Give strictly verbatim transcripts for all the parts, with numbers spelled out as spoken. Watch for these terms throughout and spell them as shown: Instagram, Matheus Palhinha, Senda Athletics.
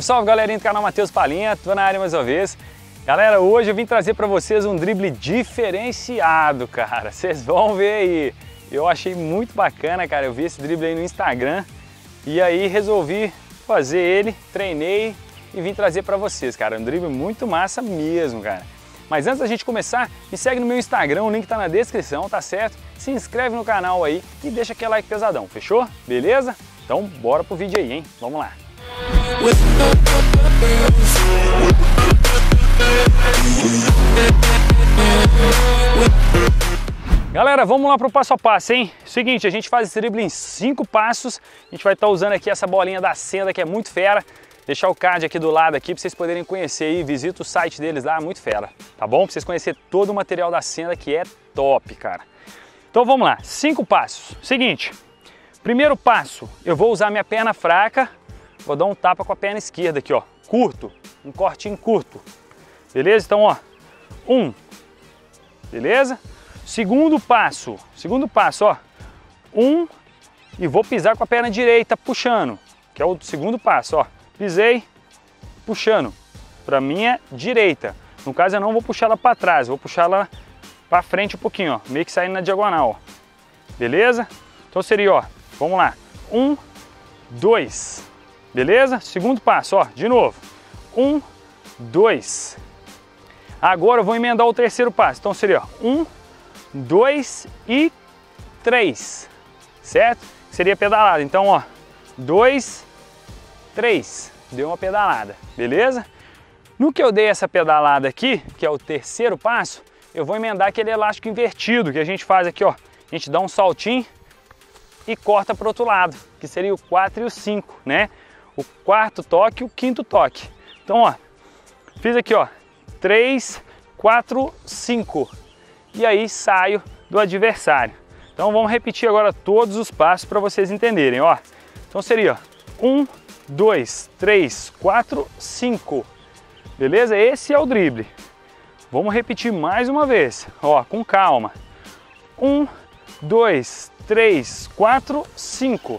Salve, salve galerinha do canal Matheus Palhinha, tô na área mais uma vez. Galera, hoje eu vim trazer pra vocês um drible diferenciado, cara. Vocês vão ver aí. Eu achei muito bacana, cara. Eu vi esse drible aí no Instagram e aí resolvi fazer ele, treinei e vim trazer pra vocês, cara. Um drible muito massa mesmo, cara. Mas antes da gente começar, me segue no meu Instagram, o link tá na descrição, tá certo? Se inscreve no canal aí e deixa aquele like pesadão, fechou? Beleza? Então bora pro vídeo aí, hein? Vamos lá! Galera, vamos lá pro passo a passo, hein? Seguinte, a gente faz esse drible em cinco passos. A gente vai estar tá usando aqui essa bolinha da Senda, que é muito fera. Deixar o card aqui do lado aqui para vocês poderem conhecer aí, visita o site deles lá, muito fera, tá bom? Para vocês conhecer todo o material da Senda, que é top, cara. Então vamos lá, cinco passos. Seguinte, primeiro passo, eu vou usar minha perna fraca, vou dar um tapa com a perna esquerda aqui, ó, curto, um cortinho curto. Beleza? Então, ó, um. Beleza? Segundo passo, segundo passo, ó, um, e vou pisar com a perna direita, puxando, que é o segundo passo, ó, pisei, puxando, para minha direita, no caso eu não vou puxar ela para trás, vou puxar ela para frente um pouquinho, ó, meio que saindo na diagonal, ó, beleza? Então seria, ó, vamos lá, um, dois, beleza? Segundo passo, ó, de novo, um, dois, agora eu vou emendar o terceiro passo, então seria, ó, um, dois e três, certo? Seria pedalada, então ó, dois, três, deu uma pedalada, beleza? No que eu dei essa pedalada aqui, que é o terceiro passo, eu vou emendar aquele elástico invertido que a gente faz aqui, ó, a gente dá um saltinho e corta para o outro lado, que seria o quatro e o cinco, né? O quarto toque e o quinto toque. Então ó, fiz aqui ó, três, quatro, cinco. E aí saio do adversário. Então vamos repetir agora todos os passos para vocês entenderem, ó. Então seria um, dois, três, quatro, cinco. Beleza? Esse é o drible. Vamos repetir mais uma vez, ó, com calma. um, dois, três, quatro, cinco.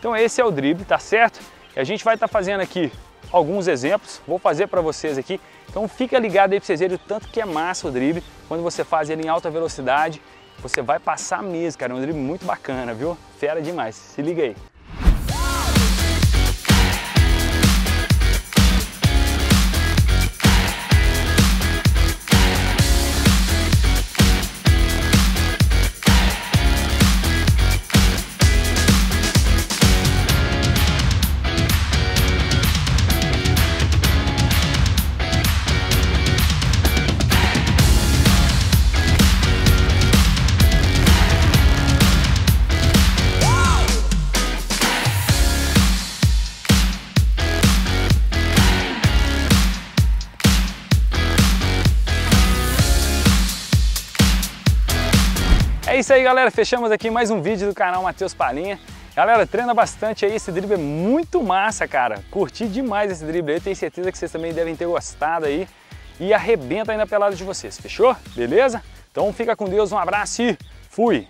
Então esse é o drible, tá certo? E a gente vai estar tá fazendo aqui alguns exemplos, vou fazer para vocês aqui. Então fica ligado aí para vocês verem o tanto que é massa o drible. Quando você faz ele em alta velocidade, você vai passar mesmo, cara. É um drible muito bacana, viu? Fera demais. Se liga aí. É isso aí galera, fechamos aqui mais um vídeo do canal Matheus Palhinha. Galera, treina bastante aí, esse drible é muito massa, cara. Curti demais esse drible aí, tenho certeza que vocês também devem ter gostado aí. E arrebenta aí na pelada de vocês, fechou? Beleza? Então fica com Deus, um abraço e fui!